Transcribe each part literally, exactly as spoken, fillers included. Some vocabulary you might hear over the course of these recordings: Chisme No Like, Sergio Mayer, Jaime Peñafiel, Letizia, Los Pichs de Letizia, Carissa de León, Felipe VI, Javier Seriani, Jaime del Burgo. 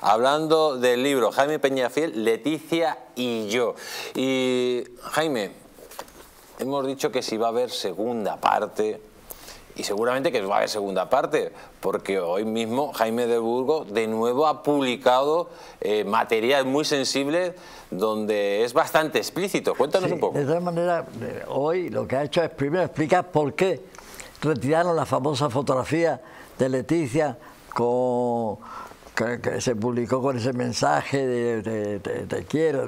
hablando del libro Jaime Peñafiel, Letizia y yo. Y Jaime, hemos dicho que si va a haber segunda parte, y seguramente que va a haber segunda parte, porque hoy mismo Jaime del Burgo de nuevo ha publicado eh, material muy sensible donde es bastante explícito. Cuéntanos sí, un poco. De todas maneras, hoy lo que ha hecho es primero explicar por qué retiraron la famosa fotografía de Letizia con, que, que se publicó con ese mensaje de te quiero,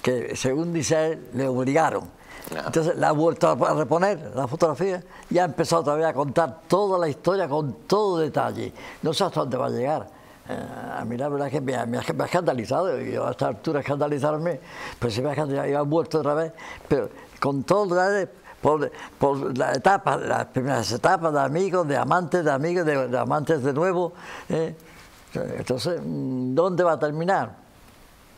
que según dice él, le obligaron. Entonces la ha vuelto a reponer la fotografía y ha empezado otra vez a contar toda la historia con todo detalle. No sé hasta dónde va a llegar. Eh, a mí la verdad es que me, me, me ha escandalizado, y yo a esta altura escandalizarme, pues sí me ha escandalizado, y ha vuelto otra vez, pero con todo detalle, por, por la etapa, las primeras etapas de amigos, de amantes, de amigos, de, de amantes de nuevo. Eh. Entonces, ¿dónde va a terminar?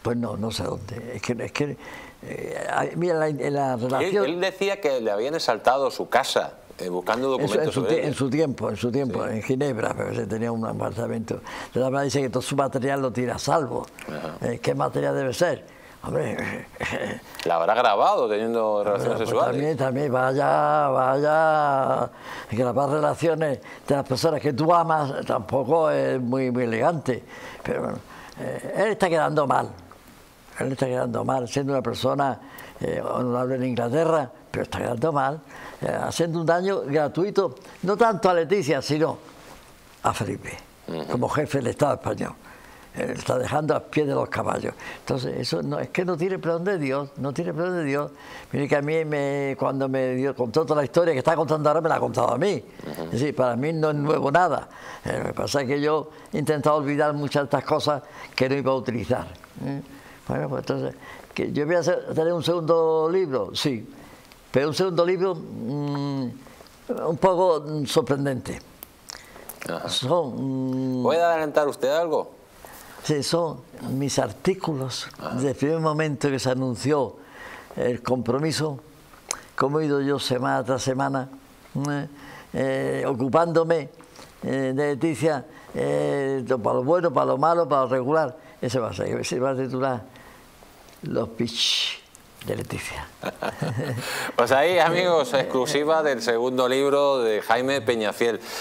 Pues no, no sé dónde. Es que, es que eh, mira, la, la relación... Él, él decía que le habían asaltado su casa eh, buscando documentos. Eso, en, su sobre ella. en su tiempo, en su tiempo, sí. En Ginebra, pero se tenía un apartamento. De la verdad dice que todo su material lo tira a salvo. Eh, ¿Qué material debe ser? Hombre... La habrá grabado teniendo relaciones pues sexuales. También, también, vaya, vaya... Grabar relaciones de las personas que tú amas tampoco es muy, muy elegante. Pero bueno, eh, él está quedando mal. Él está quedando mal, siendo una persona eh, honorable en Inglaterra, pero está quedando mal, eh, haciendo un daño gratuito, no tanto a Letizia, sino a Felipe, uh-huh. como jefe del Estado español. Él está dejando a pie de los caballos. Entonces, eso no, es que no tiene perdón de Dios, no tiene perdón de Dios. Mire que a mí, me, cuando me dio, contó toda la historia que está contando ahora, me la ha contado a mí. Uh-huh. Es decir, para mí no es nuevo nada. Eh, lo que pasa es que yo he intentado olvidar muchas de estas cosas que no iba a utilizar. ¿eh? Bueno, pues entonces, ¿que ¿yo voy a hacer, tener un segundo libro? Sí, pero un segundo libro mmm, un poco mmm, sorprendente. Son, mmm, ¿puede adelantar usted algo? Sí, son mis artículos. Ajá. Desde el primer momento que se anunció el compromiso, como he ido yo semana tras semana, eh, eh, ocupándome eh, de Letizia, eh, para lo bueno, para lo malo, para lo regular. Ese va a ser, se va a titular Los Pichs de Letizia. Pues ahí, amigos, exclusiva del segundo libro de Jaime Peñafiel.